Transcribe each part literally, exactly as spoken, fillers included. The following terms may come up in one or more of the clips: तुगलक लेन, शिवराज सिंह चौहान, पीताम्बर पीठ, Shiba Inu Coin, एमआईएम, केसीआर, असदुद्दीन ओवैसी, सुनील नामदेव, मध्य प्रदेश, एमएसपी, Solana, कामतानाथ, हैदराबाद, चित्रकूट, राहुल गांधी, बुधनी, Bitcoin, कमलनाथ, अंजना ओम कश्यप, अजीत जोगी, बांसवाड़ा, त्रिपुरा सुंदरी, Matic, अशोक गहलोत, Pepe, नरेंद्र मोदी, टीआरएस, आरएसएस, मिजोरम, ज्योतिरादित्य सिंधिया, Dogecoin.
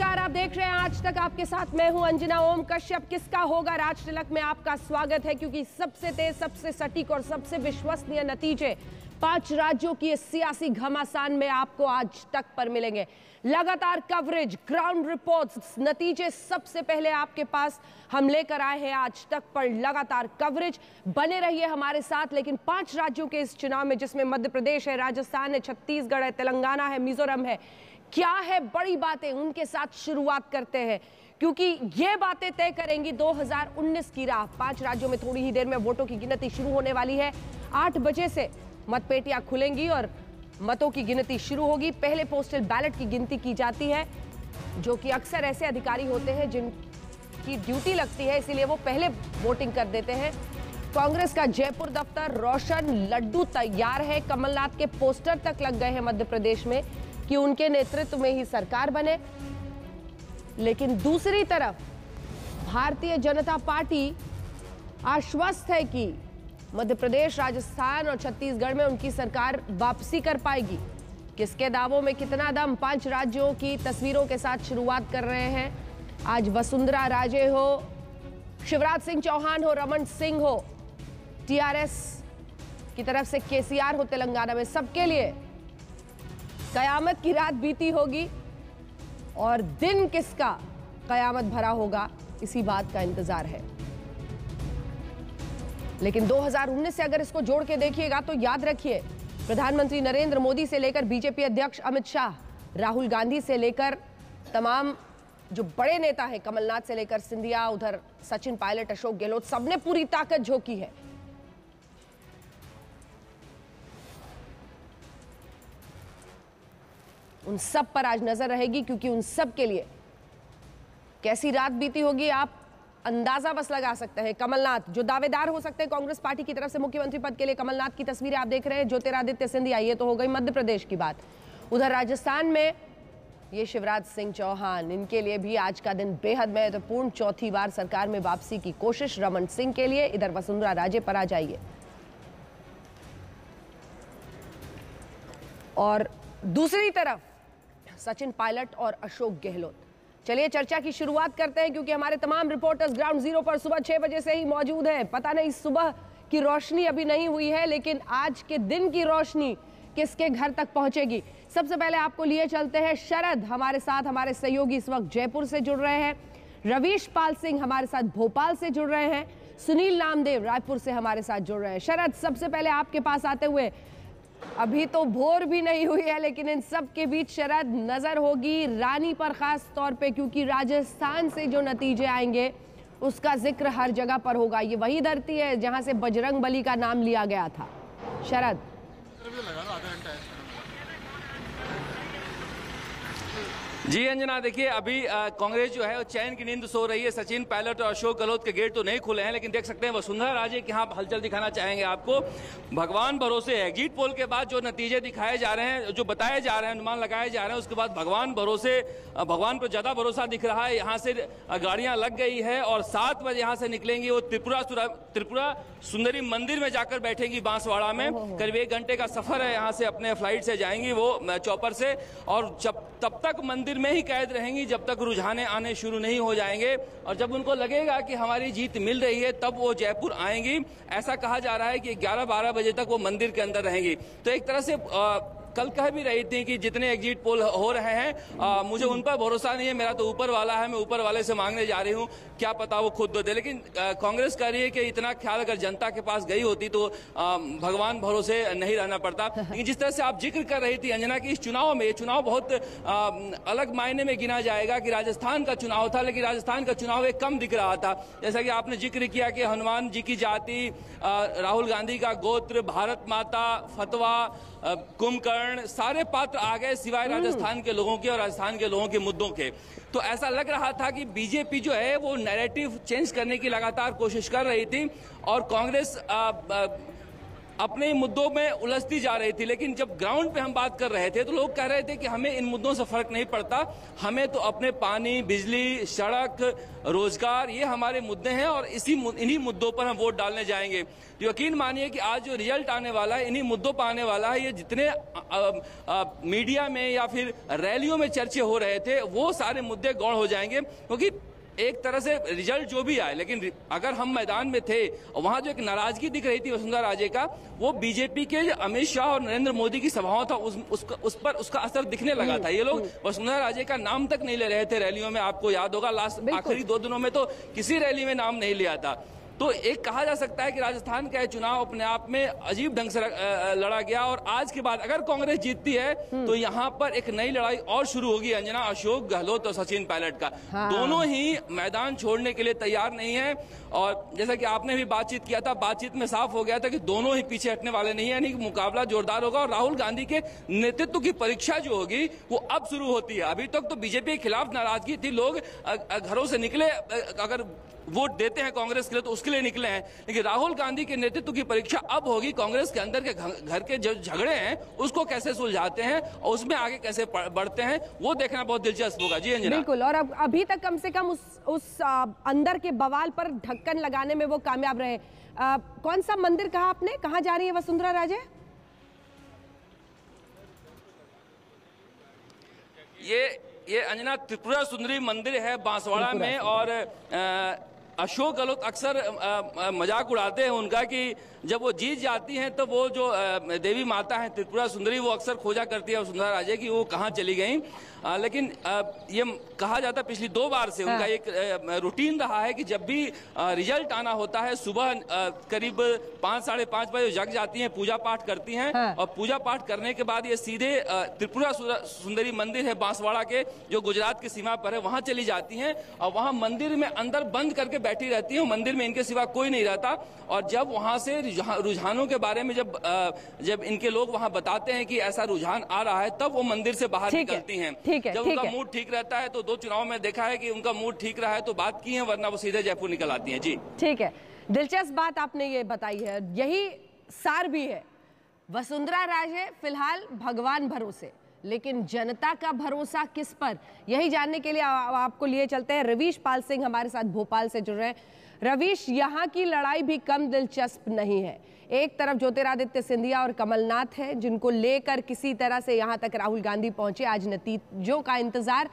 नमस्कार, आप देख रहे हैं आज तक, आपके साथ मैं हूं अंजना ओम कश्यप। किसका होगा राज तिलक में आपका स्वागत है, क्योंकि सबसे तेज, सबसे सटीक और सबसे विश्वसनीय नतीजे पांच राज्यों की इस सियासी घमासान में आपको आज तक पर मिलेंगे। लगातार कवरेज, ग्राउंड रिपोर्ट्स, नतीजे सबसे पहले आपके पास हम लेकर आए हैं आज तक पर। लगातार कवरेज, बने रहिए हमारे साथ। लेकिन पांच राज्यों के इस चुनाव में, जिसमें मध्य प्रदेश है, राजस्थान है, छत्तीसगढ़ है, तेलंगाना है, मिजोरम है, क्या है बड़ी बातें, उनके साथ शुरुआत करते हैं, क्योंकि ये बातें तय करेंगी दो हज़ार उन्नीस की राह। पांच राज्यों में थोड़ी ही देर में वोटों की गिनती शुरू होने वाली है। आठ बजे से मतपेटियां खुलेंगी और मतों की गिनती शुरू होगी। पहले पोस्टल बैलेट की गिनती की जाती है, जो कि अक्सर ऐसे अधिकारी होते हैं जिनकी ड्यूटी लगती है, इसीलिए वो पहले वोटिंग कर देते हैं। कांग्रेस का जयपुर दफ्तर रोशन, लड्डू तैयार है। कमलनाथ के पोस्टर तक लग गए हैं मध्य प्रदेश में कि उनके नेतृत्व में ही सरकार बने। लेकिन दूसरी तरफ भारतीय जनता पार्टी आश्वस्त है कि मध्य प्रदेश, राजस्थान और छत्तीसगढ़ में उनकी सरकार वापसी कर पाएगी। किसके दावों में कितना दम, पांच राज्यों की तस्वीरों के साथ शुरुआत कर रहे हैं। आज वसुंधरा राजे हो, शिवराज सिंह चौहान हो, रमन सिंह हो, टीआरएस की तरफ से केसीआर हो तेलंगाना में, सबके लिए कयामत की रात बीती होगी। और दिन किसका कयामत भरा होगा, इसी बात का इंतजार है। लेकिन दो हज़ार उन्नीस से अगर इसको जोड़ के देखिएगा तो याद रखिए, प्रधानमंत्री नरेंद्र मोदी से लेकर बीजेपी अध्यक्ष अमित शाह, राहुल गांधी से लेकर तमाम जो बड़े नेता हैं, कमलनाथ से लेकर सिंधिया, उधर सचिन पायलट, अशोक गहलोत, सबने पूरी ताकत झोंकी है। उन सब पर आज नजर रहेगी, क्योंकि उन सब के लिए कैसी रात बीती होगी आप अंदाजा बस लगा सकते हैं। कमलनाथ जो दावेदार हो सकते हैं कांग्रेस पार्टी की तरफ से मुख्यमंत्री पद के लिए, कमलनाथ की तस्वीरें आप देख रहे हैं। ज्योतिरादित्य सिंधिया, ये तो हो गई मध्य प्रदेश की बात। उधर राजस्थान में ये शिवराज सिंह चौहान, इनके लिए भी आज का दिन बेहद महत्वपूर्ण। चौथी बार सरकार में वापसी की कोशिश रमन सिंह के लिए। इधर वसुंधरा राजे पर आ जाइए। और दूसरी तरफ सचिन पायलट और अशोक गहलोत। चलिए चर्चा की शुरुआत करते हैं, क्योंकि हमारे तमाम रिपोर्टर्स ग्राउंड जीरो पर सुबह छह बजे से ही मौजूद हैं। पता नहीं सुबह की रोशनी अभी नहीं हुई है, लेकिन आज के दिन की रोशनी किसके घर तक पहुंचेगी। सबसे पहले आपको लिए चलते हैं शरद, हमारे साथ हमारे सहयोगी इस वक्त जयपुर से जुड़ रहे हैं। रवीश पाल सिंह हमारे साथ भोपाल से जुड़ रहे हैं। सुनील नामदेव रायपुर से हमारे साथ जुड़ रहे हैं। शरद, सबसे पहले आपके पास आते हुए, अभी तो भोर भी नहीं हुई है, लेकिन इन सब के बीच शरद नजर होगी रानी पर, खास तौर पे, क्योंकि राजस्थान से जो नतीजे आएंगे उसका जिक्र हर जगह पर होगा। ये वही धरती है जहां से बजरंग बली का नाम लिया गया था। शरद, जी अंजना, देखिए अभी कांग्रेस जो है वो चैन की नींद सो रही है। सचिन पायलट और अशोक गहलोत के गेट तो नहीं खुले हैं, लेकिन देख सकते हैं वसुंधरा राजे के यहाँ हलचल दिखाना चाहेंगे आपको। भगवान भरोसे है, एग्जिट पोल के बाद जो नतीजे दिखाए जा रहे हैं, जो बताए जा रहे हैं, अनुमान लगाए जा रहे हैं, उसके बाद भगवान भरोसे, भगवान पर ज़्यादा भरोसा दिख रहा है। यहाँ से गाड़ियाँ लग गई है और सात बजे यहाँ से निकलेंगी वो त्रिपुरा त्रिपुरा सुंदरी मंदिर में जाकर बैठेंगी बांसवाड़ा में। करीब एक घंटे का सफर है, यहाँ से अपने फ्लाइट से जाएंगी वो चौपर से, और जब तब तक मंदिर में ही कैद रहेंगी जब तक रुझाने आने शुरू नहीं हो जाएंगे। और जब उनको लगेगा कि हमारी जीत मिल रही है तब वो जयपुर आएंगी। ऐसा कहा जा रहा है कि ग्यारह बारह बजे तक वो मंदिर के अंदर रहेंगी। तो एक तरह से आ, कल कह भी रही थी कि जितने एग्जिट पोल हो रहे हैं आ, मुझे उन पर भरोसा नहीं है, मेरा तो ऊपर वाला है, मैं ऊपर वाले से मांगने जा रही हूं, क्या पता वो खुद दे। लेकिन कांग्रेस कह रही है कि इतना ख्याल अगर जनता के पास गई होती तो आ, भगवान भरोसे नहीं रहना पड़ता। लेकिन जिस तरह से आप जिक्र कर रही थी अंजना की, इस चुनाव में, ये चुनाव बहुत आ, अलग मायने में गिना जाएगा कि राजस्थान का चुनाव था, लेकिन राजस्थान का चुनाव एक कम दिख रहा था। जैसा कि आपने जिक्र किया कि हनुमान जी की जाति, राहुल गांधी का गोत्र, भारत माता, फतवा, कुंभकर्ण, सारे पात्र आ गए सिवाय राजस्थान के लोगों के और राजस्थान के लोगों के मुद्दों के। तो ऐसा लग रहा था कि बीजेपी जो है वो नैरेटिव चेंज करने की लगातार कोशिश कर रही थी और कांग्रेस अपने ही मुद्दों में उलझती जा रही थी, लेकिन जब ग्राउंड पे हम बात कर रहे थे तो लोग कह रहे थे कि हमें इन मुद्दों से फर्क नहीं पड़ता, हमें तो अपने पानी, बिजली, सड़क, रोजगार, ये हमारे मुद्दे हैं और इसी इन्हीं मुद्दों पर हम वोट डालने जाएंगे। यकीन मानिए कि आज जो रिजल्ट आने वाला है, इन्हीं मुद्दों पर आने वाला है। ये जितने आ, आ, आ, मीडिया में या फिर रैलियों में चर्चे हो रहे थे वो सारे मुद्दे गौण हो जाएंगे, क्योंकि एक तरह से रिजल्ट जो भी आए, लेकिन अगर हम मैदान में थे, वहां जो एक नाराजगी दिख रही थी वसुंधरा राजे का, वो बीजेपी के अमित शाह और नरेंद्र मोदी की सभाओं था उस, उस, उस पर उसका असर दिखने लगा था। ये लोग वसुंधरा राजे का नाम तक नहीं ले रहे थे रैलियों में, आपको याद होगा लास्ट आखिरी दो दिनों में तो किसी रैली में नाम नहीं लिया था। तो एक कहा जा सकता है कि राजस्थान का चुनाव अपने आप में अजीब ढंग से लड़ा गया और आज के बाद अगर कांग्रेस जीतती है तो यहाँ पर एक नई लड़ाई और शुरू होगी अंजना, अशोक गहलोत और सचिन पायलट का। हाँ। दोनों ही मैदान छोड़ने के लिए तैयार नहीं है और जैसा कि आपने भी बातचीत किया था, बातचीत में साफ हो गया था कि दोनों ही पीछे हटने वाले नहीं है, यानी कि मुकाबला जोरदार होगा। और राहुल गांधी के नेतृत्व की परीक्षा जो होगी वो अब शुरू होती है। अभी तक तो बीजेपी के खिलाफ नाराजगी थी, लोग घरों से निकले, अगर वोट देते हैं कांग्रेस के लिए तो उसके लिए निकले हैं, लेकिन राहुल गांधी के नेतृत्व की परीक्षा अब होगी कांग्रेस के अंदर के घर के जो झगड़े हैं उसको कैसे सुलझाते हैं और उसमें आगे कैसे बढ़ते हैं वो देखना बहुत दिलचस्प होगा। जी अंजना, बिल्कुल। और अब अभी तक कम से कम उस उस अंदर के बवाल पर ढक्कन लगाने में वो कामयाब रहे। आ, कौन सा मंदिर कहा आपने, कहाँ जा रही है वसुंधरा राजे? ये ये अंजना त्रिपुरा सुंदरी मंदिर है बांसवाड़ा में और अशोक गहलोत अक्सर मजाक उड़ाते हैं उनका कि जब वो जीत जाती हैं तो वो जो देवी माता है त्रिपुरा सुंदरी वो अक्सर खोजा करती है वसुंधरा राजे की वो कहाँ चली गई। लेकिन ये कहा जाता है पिछली दो बार से उनका एक रूटीन रहा है कि जब भी रिजल्ट आना होता है सुबह करीब पाँच साढ़े पाँच बजे जग जाती हैं, पूजा पाठ करती हैं और पूजा पाठ करने के बाद ये सीधे त्रिपुरा सुंदरी मंदिर है बांसवाड़ा के जो गुजरात की सीमा पर है वहाँ चली जाती हैं और वहाँ मंदिर में अंदर बंद करके बैठी रहती है, मंदिर में इनके सिवा कोई नहीं रहता। और जब वहां से रुझानों के बारे में जब जब इनके लोग वहां बताते हैं कि ऐसा रुझान आ रहा है तब वो मंदिर से बाहर निकलती हैं। जब उनका मूड ठीक रहता है तो दो चुनाव में देखा है कि उनका मूड ठीक रहा है तो बात की है, वरना वो सीधे जयपुर निकल आती है। जी ठीक है, दिलचस्प बात आपने ये बताई है, यही सार भी है। वसुंधरा राजे फिलहाल भगवान भरोसे, लेकिन जनता का भरोसा किस पर, यही जानने के लिए आपको लिए चलते हैं रवीश पाल सिंह हमारे साथ भोपाल से जुड़ रहे हैं। रवीश, यहाँ की लड़ाई भी कम दिलचस्प नहीं है। एक तरफ ज्योतिरादित्य सिंधिया और कमलनाथ है जिनको लेकर किसी तरह से यहाँ तक राहुल गांधी पहुंचे, आज नतीजों का इंतजार।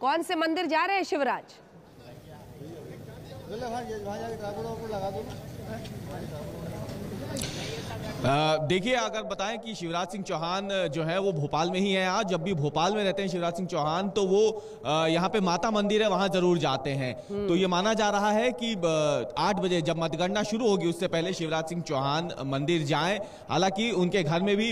कौन से मंदिर जा रहे हैं शिवराज? देखिए, अगर बताएं कि शिवराज सिंह चौहान जो है वो भोपाल में ही है। आज जब भी भोपाल में रहते हैं शिवराज सिंह चौहान तो वो यहाँ पे माता मंदिर है वहाँ जरूर जाते हैं। तो ये माना जा रहा है कि आठ बजे जब मतगणना शुरू होगी उससे पहले शिवराज सिंह चौहान मंदिर जाएं। हालांकि उनके घर में भी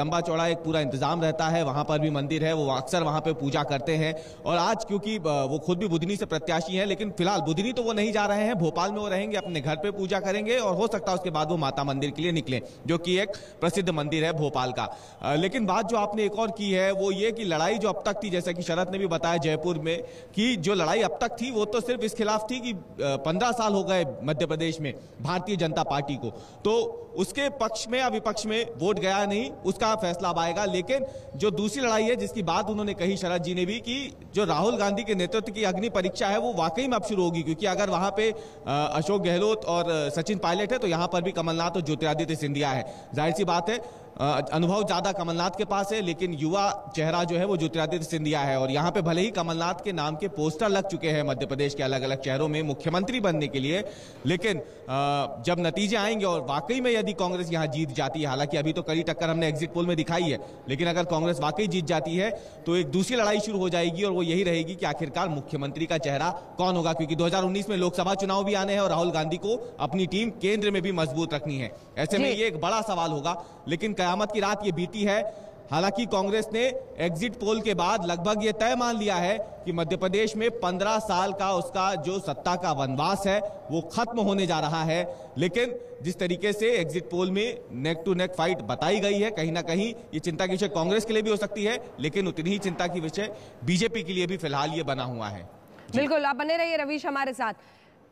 लंबा चौड़ा एक पूरा इंतजाम रहता है, वहाँ पर भी मंदिर है, वो अक्सर वहाँ पर पूजा करते हैं। और आज क्योंकि वो खुद भी बुधनी से प्रत्याशी हैं, लेकिन फिलहाल बुधनी तो वो नहीं जा रहे हैं, भोपाल में वो रहेंगे, अपने घर पर पूजा करेंगे और हो सकता है उसके बाद वो माता मंदिर के लिए निकले जो कि एक प्रसिद्ध मंदिर है भोपाल का। आ, लेकिन बात जो आपने एक और की है वो ये कि लड़ाई जो अब तक थी, जैसा कि शरद ने भी बताया जयपुर में, कि जो लड़ाई अब तक थी वो तो सिर्फ इस खिलाफ थी कि पंद्रह साल हो गए मध्य प्रदेश में भारतीय जनता पार्टी को, तो उसके पक्ष में या विपक्ष में वोट गया नहीं, उसका फैसला अब आएगा। लेकिन जो दूसरी लड़ाई है जिसकी बात उन्होंने कही शरद जी ने भी कि जो राहुल गांधी के नेतृत्व की अग्नि परीक्षा है वो वाकई में अब शुरू होगी, क्योंकि अगर वहां पे अशोक गहलोत और सचिन पायलट है तो यहाँ पर भी कमलनाथ और ज्योतिरादित्य सिंधिया है। जाहिर सी बात है अनुभव ज्यादा कमलनाथ के पास है, लेकिन युवा चेहरा जो है वो ज्योतिरादित्य सिंधिया है। और यहाँ पे भले ही कमलनाथ के नाम के पोस्टर लग चुके हैं मध्य प्रदेश के अलग अलग शहरों में मुख्यमंत्री बनने के लिए, लेकिन जब नतीजे आएंगे और वाकई में यदि कांग्रेस यहाँ जीत जाती है, हालांकि अभी तो कड़ी टक्कर हमने एग्जिट पोल में दिखाई है, लेकिन अगर कांग्रेस वाकई जीत जाती है तो एक दूसरी लड़ाई शुरू हो जाएगी और वो यही रहेगी कि आखिरकार मुख्यमंत्री का चेहरा कौन होगा, क्योंकि दो हजार उन्नीस में लोकसभा चुनाव भी आने हैं और राहुल गांधी को अपनी टीम केंद्र में भी मजबूत रखनी है। ऐसे में ये एक बड़ा सवाल होगा, लेकिन कयामत की रात ये बीती है। हालांकि कांग्रेस ने एग्जिट पोल के बाद लगभग ये तय मान लिया है कि मध्य प्रदेश में पंद्रह साल का उसका जो सत्ता का वनवास है वो खत्म होने जा रहा है, लेकिन जिस तरीके से एग्जिट पोल में नेक टू नेक फाइट बताई गई है, कहीं ना कहीं ये चिंता की विषय कांग्रेस के लिए भी हो सकती है, लेकिन उतनी ही चिंता की विषय बीजेपी के लिए भी फिलहाल ये बना हुआ है। बिल्कुल, आप बने रहिए रवीश हमारे साथ।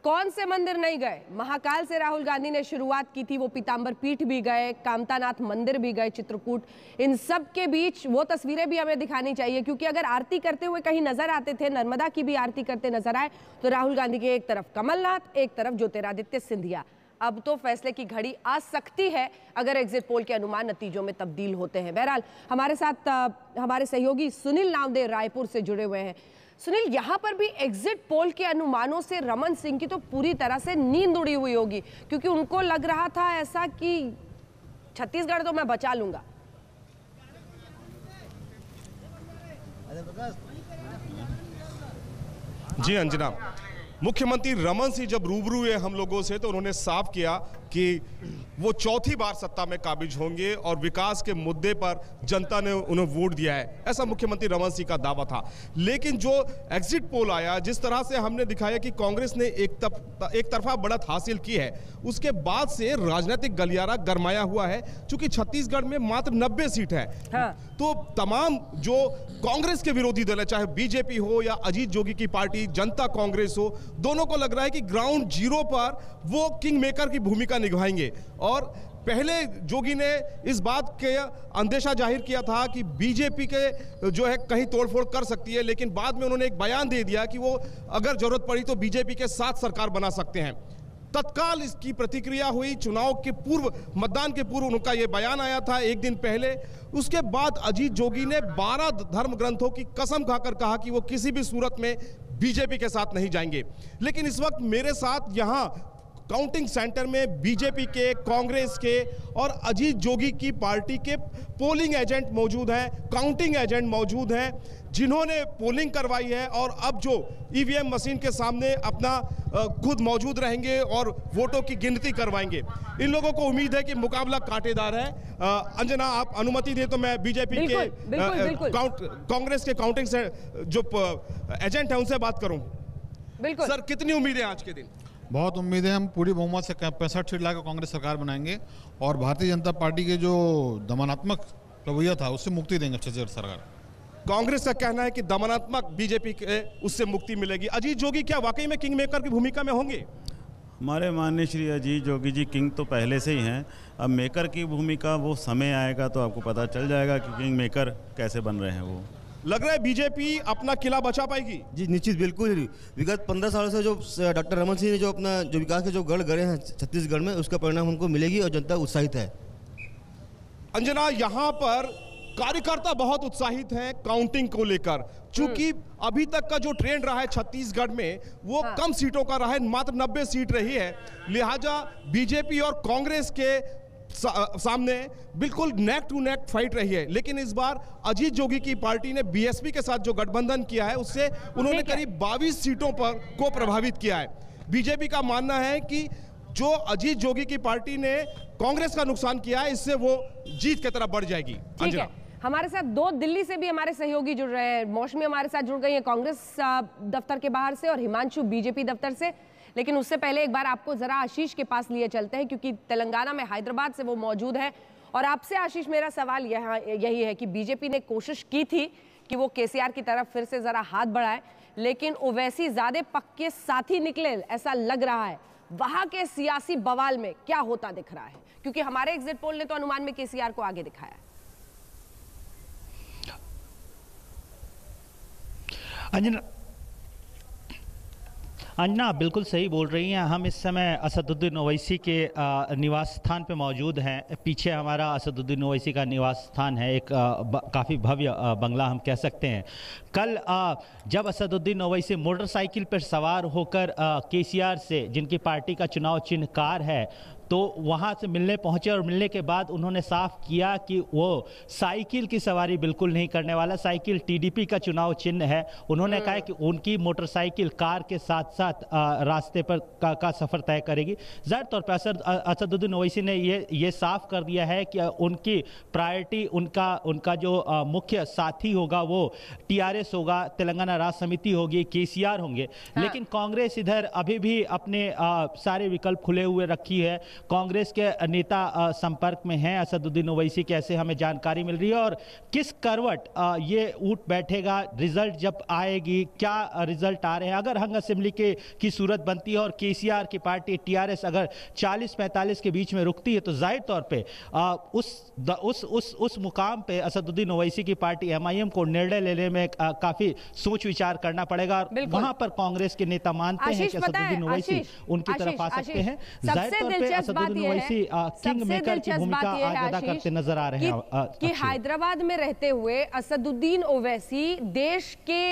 कौन से मंदिर नहीं गए? महाकाल से राहुल गांधी ने शुरुआत की थी, वो पीताम्बर पीठ भी गए, कामतानाथ मंदिर भी गए, चित्रकूट। इन सब के बीच वो तस्वीरें भी हमें दिखानी चाहिए, क्योंकि अगर आरती करते हुए कहीं नजर आते थे, नर्मदा की भी आरती करते नजर आए, तो राहुल गांधी के एक तरफ कमलनाथ, एक तरफ ज्योतिरादित्य सिंधिया। अब तो फैसले की घड़ी आ सकती है अगर एग्जिट पोल के अनुमान नतीजों में तब्दील होते हैं। बहरहाल हमारे साथ हमारे सहयोगी सुनील नामदेव रायपुर से जुड़े हुए हैं। सुनील, यहाँ पर भी एग्जिट पोल के अनुमानों से रमन सिंह की तो पूरी तरह से नींद उड़ी हुई होगी, क्योंकि उनको लग रहा था ऐसा कि छत्तीसगढ़ तो मैं बचा लूंगा। जी अंजना, मुख्यमंत्री रमन सिंह जब रूबरू हुए हम लोगों से तो उन्होंने साफ किया कि वो चौथी बार सत्ता में काबिज होंगे और विकास के मुद्दे पर जनता ने उन्हें वोट दिया है, ऐसा मुख्यमंत्री रमन सिंह का दावा था। लेकिन जो एग्जिट पोल आया, जिस तरह से हमने दिखाया कि कांग्रेस ने एक तरफ एक तरफा बढ़त हासिल की है, उसके बाद से राजनीतिक गलियारा गरमाया हुआ है। चूंकि छत्तीसगढ़ में मात्र नब्बे सीट है, हाँ। तो तमाम जो कांग्रेस के विरोधी दल है, चाहे बीजेपी हो या अजीत जोगी की पार्टी जनता कांग्रेस हो, दोनों को लग रहा है कि ग्राउंड जीरो पर वो किंग मेकर की भूमिका निभाएंगे। और पहले जोगी ने इस बात के अंदेशा जाहिर किया था कि बीजेपी के जो है कहीं तोड़फोड़ कर सकती है, लेकिन बाद में उन्होंने एक बयान दे दिया कि वो अगर जरूरत पड़ी तो बीजेपी के साथ सरकार बना सकते हैं। तत्काल इसकी प्रतिक्रिया हुई, चुनाव के पूर्व, मतदान के पूर्व उनका ये बयान आया था एक दिन पहले। उसके बाद अजीत जोगी ने बारह धर्म ग्रंथों की कसम खाकर कहा कि वो किसी भी सूरत में बीजेपी के साथ नहीं जाएंगे। लेकिन इस वक्त मेरे साथ यहाँ काउंटिंग सेंटर में बीजेपी के, कांग्रेस के और अजीत जोगी की पार्टी के पोलिंग एजेंट मौजूद हैं, काउंटिंग एजेंट मौजूद हैं, जिन्होंने पोलिंग करवाई है और अब जो ईवीएम मशीन के सामने अपना खुद मौजूद रहेंगे और वोटों की गिनती करवाएंगे। इन लोगों को उम्मीद है कि मुकाबला कांटेदार है। अंजना, आप अनुमति दें तो मैं बीजेपी के, कांग्रेस के काउंटिंग से जो एजेंट है उनसे बात करूँ। बिल्कुल सर, कितनी उम्मीद है आज के दिन? बहुत उम्मीद है, हम पूरी बहुमत से पैंसठ सीट लाकर कांग्रेस सरकार बनाएंगे और भारतीय जनता पार्टी के जो दमनात्मक रवैया था उससे मुक्ति देंगे छत्तीसगढ़ सरकार। कांग्रेस का कहना है कि दमनात्मक बीजेपी के उससे मुक्ति मिलेगी। अजीत जोगी क्या वाकई में किंग मेकर की भूमिका में होंगे? हमारे माननीय श्री अजीत जोगी जी किंग तो पहले से ही हैं, अब मेकर की भूमिका वो समय आएगा तो आपको पता चल जाएगा कि किंग मेकर कैसे बन रहे हैं। वो लग रहा है बीजेपी अपना किला बचा पाएगी? जी निश्चित, बिल्कुल। विगत पंद्रह सालों से जो डॉक्टर रमन सिंह ने जो अपना जो विकास के जो गढ़ गड़े हैं छत्तीसगढ़ में, उसका परिणाम हमको मिलेगी और जनता उत्साहित है। अंजना, यहाँ पर कार्यकर्ता बहुत उत्साहित हैं काउंटिंग को लेकर, चूंकि अभी तक का जो ट्रेंड रहा है छत्तीसगढ़ में वो हाँ। कम सीटों का रहा है, मात्र नब्बे सीट रही है, लिहाजा बीजेपी और कांग्रेस के सा, सामने बिल्कुल नेक टू नेक फाइट रही है। लेकिन इस बार अजीत जोगी की पार्टी ने बीएसपी के साथ जो गठबंधन किया है उससे उन्होंने करीब बाईस सीटों पर को प्रभावित किया है। बीजेपी का मानना है कि जो अजीत जोगी की पार्टी ने कांग्रेस का नुकसान किया है इससे वो जीत की तरफ बढ़ जाएगी। ठीक है, हमारे साथ दो दिल्ली से भी हमारे सहयोगी जुड़ रहे हैं। मौसमी हमारे साथ जुड़ गई है कांग्रेस दफ्तर के बाहर से और हिमांशु बीजेपी दफ्तर से। लेकिन उससे पहले एक बार आपको जरा आशीष के पास लिए चलते हैं, क्योंकि तेलंगाना में हैदराबाद से वो मौजूद है। और आपसे आशीष, मेरा सवाल यहाँ यही है कि बीजेपी ने कोशिश की थी कि वो केसीआर की तरफ फिर से जरा हाथ बढ़ाए, लेकिन ओवैसी ज्यादा पक्के साथी निकले ऐसा लग रहा है। वहाँ के सियासी बवाल में क्या होता दिख रहा है? क्योंकि हमारे एग्जिट पोल ने तो अनुमान में केसीआर को आगे दिखाया है। अंजना अंजना बिल्कुल सही बोल रही हैं। हम इस समय असदुद्दीन ओवैसी के निवास स्थान पर मौजूद हैं। पीछे हमारा असदुद्दीन ओवैसी का निवास स्थान है, एक काफ़ी भव्य बंगला हम कह सकते हैं। कल आ, जब असदुद्दीन ओवैसी मोटरसाइकिल पर सवार होकर केसीआर से, जिनकी पार्टी का चुनाव चिन्ह कार है, तो वहाँ से मिलने पहुँचे और मिलने के बाद उन्होंने साफ किया कि वो साइकिल की सवारी बिल्कुल नहीं करने वाला। साइकिल टीडीपी का चुनाव चिन्ह है। उन्होंने कहा कि उनकी मोटरसाइकिल कार के साथ साथ रास्ते पर का, का सफ़र तय करेगी। ज़ाहिर तौर पर असदुद्दीन ओवैसी ने ये ये साफ कर दिया है कि उनकी प्रायोरिटी, उनका उनका जो मुख्य साथी होगा वो टीआरएस होगा, तेलंगाना राज्य समिति होगी, केसीआर होंगे। लेकिन कांग्रेस इधर अभी भी अपने सारे विकल्प खुले हुए रखी है। कांग्रेस के नेता संपर्क में हैं असदुद्दीन ओवैसी की, ऐसे हमें जानकारी मिल रही है। और किस करवट ये उठ बैठेगा, रिजल्ट जब आएगी क्या रिजल्ट आ रहे हैं, अगर हंग असेंबली के की सूरत बनती है और केसीआर की पार्टी टीआरएस अगर चालीस पैंतालीस के बीच में रुकती है तो जाहिर तौर पे आ, उस द, उस उस उस मुकाम पे असदुद्दीन ओवैसी की पार्टी एमआईएम को निर्णय लेने में आ, काफी सोच विचार करना पड़ेगा। और वहां पर कांग्रेस के नेता मानते हैं कि असदुद्दीन ओवैसी उनकी तरफ आ सकते हैं। जाहिर तौर पे असदुद्दीन ओवैसी किंग मेकर की भूमिका अदा करते नजर आ रहे हैं कि हैदराबाद में रहते हुए असदुद्दीन ओवैसी देश के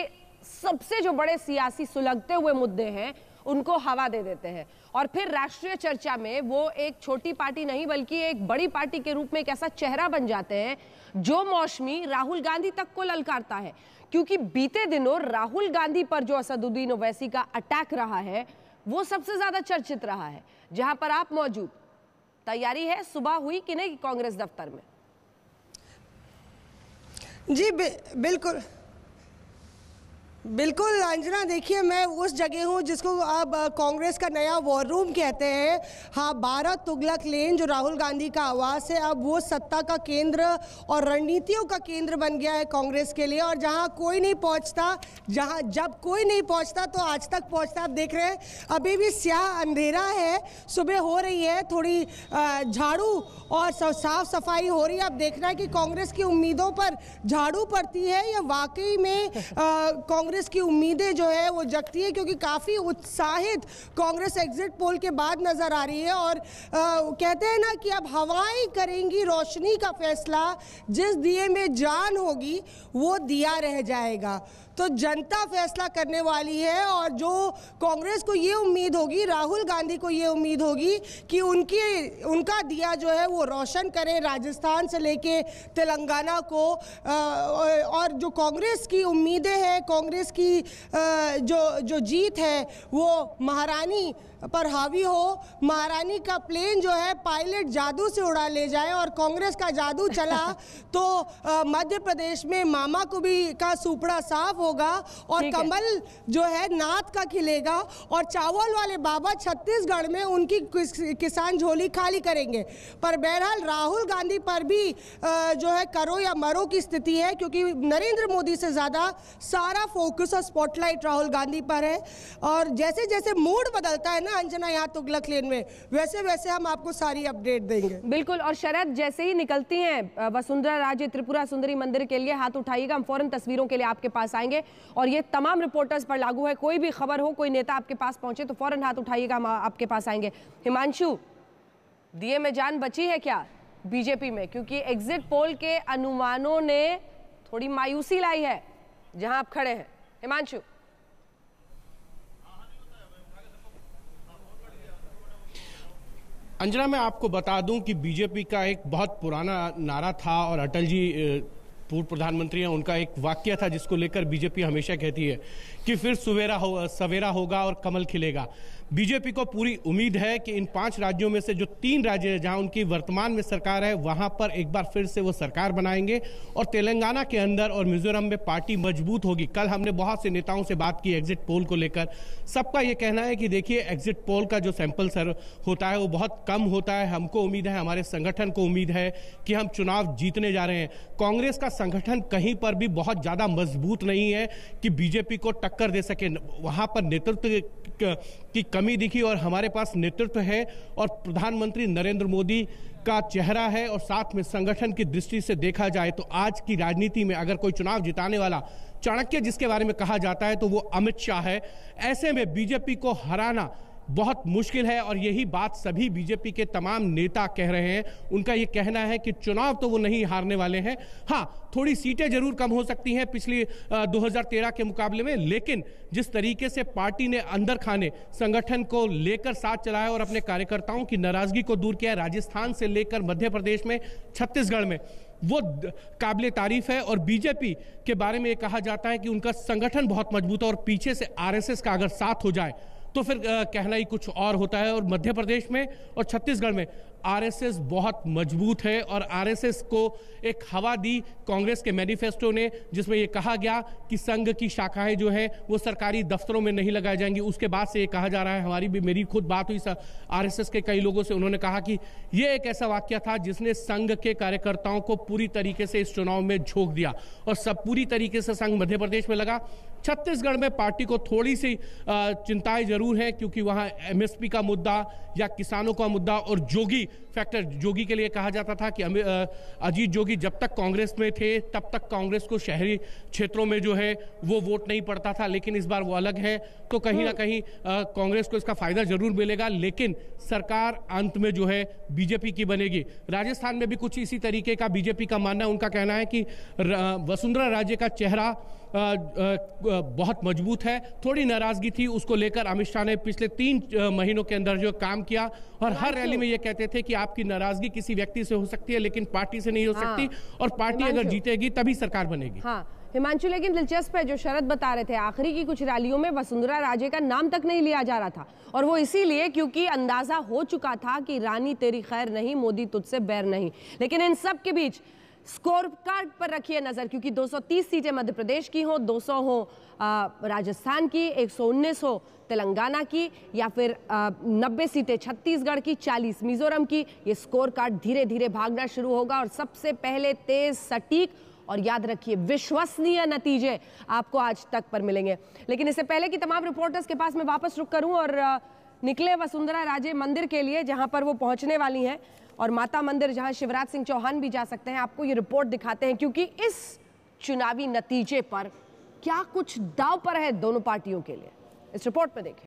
सबसे जो बड़े सियासी सुलगते हुए मुद्दे हैं उनको हवा दे देते हैं और फिर राष्ट्रीय चर्चा में वो एक छोटी पार्टी नहीं बल्कि एक बड़ी पार्टी के रूप में एक ऐसा चेहरा बन जाते हैं जो मौसमी राहुल गांधी तक को ललकारता है। क्योंकि बीते दिनों राहुल गांधी पर जो असदुद्दीन ओवैसी का अटैक रहा है वो सबसे ज्यादा चर्चित रहा है। जहां पर आप मौजूद, तैयारी है सुबह हुई कि नहीं कांग्रेस दफ्तर में? जी बिल्कुल बिल्कुल अंजना, देखिए मैं उस जगह हूँ जिसको अब कांग्रेस का नया वॉर रूम कहते हैं। हाँ, बारह तुगलक लेन जो राहुल गांधी का आवास है अब वो सत्ता का केंद्र और रणनीतियों का केंद्र बन गया है कांग्रेस के लिए। और जहाँ कोई नहीं पहुँचता, जहाँ जब कोई नहीं पहुँचता तो आज तक पहुँचता। आप देख रहे हैं अभी भी स्याह अंधेरा है, सुबह हो रही है, थोड़ी झाड़ू और साफ सफाई हो रही है। अब देखना है कि कांग्रेस की उम्मीदों पर झाड़ू पड़ती है या वाकई में कांग्रेस कांग्रेस की उम्मीदें जो है वो जगती है, क्योंकि काफ़ी उत्साहित कांग्रेस एग्जिट पोल के बाद नज़र आ रही है। और आ, कहते हैं ना कि अब हवाएं करेंगी रोशनी का फैसला, जिस दिए में जान होगी वो दिया रह जाएगा। तो जनता फैसला करने वाली है और जो कांग्रेस को ये उम्मीद होगी, राहुल गांधी को ये उम्मीद होगी कि उनकी उनका दिया जो है वो रोशन करें राजस्थान से लेके तेलंगाना को। और जो कांग्रेस की उम्मीदें हैं, कांग्रेस की जो जो जीत है वो महारानी पर हावी हो, महारानी का प्लेन जो है पायलट जादू से उड़ा ले जाए। और कांग्रेस का जादू चला तो मध्य प्रदेश में मामा को भी का सुपड़ा साफ होगा और कमल जो है नाथ का खिलेगा और चावल वाले बाबा छत्तीसगढ़ में उनकी किसान झोली खाली करेंगे। पर बहरहाल राहुल गांधी पर भी जो है करो या मरो की स्थिति है, क्योंकि नरेंद्र मोदी से ज़्यादा सारा फोकस और स्पॉटलाइट राहुल गांधी पर है। और जैसे जैसे मूड बदलता है ना अंजना यहाँ तुगलक लेन में, वैसे वैसे हम आपको सारी अपडेट देंगे। बिल्कुल, और शरद जैसे ही निकलती हैं वसुंधरा राजे त्रिपुरा सुंदरी मंदिर के लिए, हाथ उठाइएगा, हम फौरन तस्वीरों के लिए आपके पास आएंगे। और ये तमाम रिपोर्टर्स पर लागू है, कोई भी खबर हो, कोई नेता आपके पास पहुंचे तो फौरन हाथ उठाइएगा, हम आपके पास आएंगे। हिमांशु, दिए में जान बची है क्या बीजेपी में? क्योंकि एग्जिट पोल के अनुमानों ने थोड़ी मायूसी लाई है जहाँ आप खड़े हैं। हिमांशु, अंजना मैं आपको बता दूं कि बीजेपी का एक बहुत पुराना नारा था और अटल जी पूर्व प्रधानमंत्री हैं, उनका एक वाक्य था जिसको लेकर बीजेपी हमेशा कहती है कि फिर सवेरा हो सवेरा होगा और कमल खिलेगा। बीजेपी को पूरी उम्मीद है कि इन पांच राज्यों में से जो तीन राज्य हैं जहां उनकी वर्तमान में सरकार है वहां पर एक बार फिर से वो सरकार बनाएंगे और तेलंगाना के अंदर और मिजोरम में पार्टी मजबूत होगी। कल हमने बहुत से नेताओं से बात की एग्जिट पोल को लेकर, सबका ये कहना है कि देखिए एग्जिट पोल का जो सैंपल सर होता है वो बहुत कम होता है, हमको उम्मीद है, हमारे संगठन को उम्मीद है कि हम चुनाव जीतने जा रहे हैं। कांग्रेस का संगठन कहीं पर भी बहुत ज़्यादा मजबूत नहीं है कि बीजेपी को टक्कर दे सके। वहाँ पर नेतृत्व की कमी दिखी और हमारे पास नेतृत्व है और प्रधानमंत्री नरेंद्र मोदी का चेहरा है और साथ में संगठन की दृष्टि से देखा जाए तो आज की राजनीति में अगर कोई चुनाव जिताने वाला चाणक्य जिसके बारे में कहा जाता है तो वो अमित शाह है। ऐसे में बीजेपी को हराना बहुत मुश्किल है और यही बात सभी बीजेपी के तमाम नेता कह रहे हैं। उनका ये कहना है कि चुनाव तो वो नहीं हारने वाले हैं, हाँ थोड़ी सीटें जरूर कम हो सकती हैं पिछली दो हज़ार तेरह के मुकाबले में, लेकिन जिस तरीके से पार्टी ने अंदर खाने संगठन को लेकर साथ चलाया और अपने कार्यकर्ताओं की नाराजगी को दूर किया राजस्थान से लेकर मध्य प्रदेश में, छत्तीसगढ़ में, वो काबिले तारीफ है। और बीजेपी के बारे में ये कहा जाता है कि उनका संगठन बहुत मजबूत है और पीछे से आरएसएस का अगर साथ हो जाए तो फिर कहना ही कुछ और होता है। और मध्य प्रदेश में और छत्तीसगढ़ में आरएसएस बहुत मजबूत है और आरएसएस को एक हवा दी कांग्रेस के मैनिफेस्टो ने, जिसमें यह कहा गया कि संघ की शाखाएं जो है वो सरकारी दफ्तरों में नहीं लगाई जाएंगी। उसके बाद से ये कहा जा रहा है, हमारी भी मेरी खुद बात हुई आरएसएस के कई लोगों से, उन्होंने कहा कि ये एक ऐसा वाक्य था जिसने संघ के कार्यकर्ताओं को पूरी तरीके से इस चुनाव में झोंक दिया और सब पूरी तरीके से संघ मध्य प्रदेश में लगा। छत्तीसगढ़ में पार्टी को थोड़ी सी चिंताएं जरूर हैं क्योंकि वहां एमएसपी का मुद्दा या किसानों का मुद्दा और जोगी फैक्टर, जोगी के लिए कहा जाता था कि अजीत जोगी जब तक कांग्रेस में थे तब तक कांग्रेस को शहरी क्षेत्रों में जो है वो वोट नहीं पड़ता था, लेकिन इस बार वो अलग है तो कहीं ना कहीं कांग्रेस को इसका फायदा जरूर मिलेगा, लेकिन सरकार अंत में जो है बीजेपी की बनेगी। राजस्थान में भी कुछ इसी तरीके का बीजेपी का मानना है। उनका कहना है कि वसुंधरा राजे का चेहरा आ, आ, बहुत मजबूत है, थोड़ी नाराजगी थी, उसको लेकर अमित शाह ने पिछले तीन महीनों के अंदर जो काम किया और हर रैली में ये कहते थे कि आपकी नाराजगी किसी व्यक्ति से हो सकती है लेकिन पार्टी से नहीं हो सकती। हाँ। और पार्टी अगर जीतेगी तभी सरकार बनेगी। हाँ हिमांशु, लेकिन दिलचस्प है जो शरद बता रहे थे, आखिरी की कुछ रैलियों में वसुंधरा राजे का नाम तक नहीं लिया जा रहा था और वो इसीलिए क्योंकि अंदाजा हो चुका था कि रानी तेरी खैर नहीं, मोदी तुझसे बैर नहीं। लेकिन इन सब के बीच स्कोर कार्ड पर रखिए नजर क्योंकि दो सौ तीस सीटें मध्य प्रदेश की हो, दो सौ हो राजस्थान की, एक सौ उन्नीस हो तेलंगाना की या फिर नब्बे सीटें छत्तीसगढ़ की, चालीस मिजोरम की। ये स्कोर कार्ड धीरे धीरे भागना शुरू होगा और सबसे पहले तेज, सटीक और याद रखिए विश्वसनीय नतीजे आपको आज तक पर मिलेंगे। लेकिन इससे पहले कि तमाम रिपोर्टर्स के पास मैं वापस रुक करूँ और निकले वसुंधरा राजे मंदिर के लिए जहाँ पर वो पहुँचने वाली हैं और माता मंदिर जहां शिवराज सिंह चौहान भी जा सकते हैं, आपको ये रिपोर्ट दिखाते हैं क्योंकि इस चुनावी नतीजे पर क्या कुछ दांव पर है दोनों पार्टियों के लिए। इस रिपोर्ट में देखें।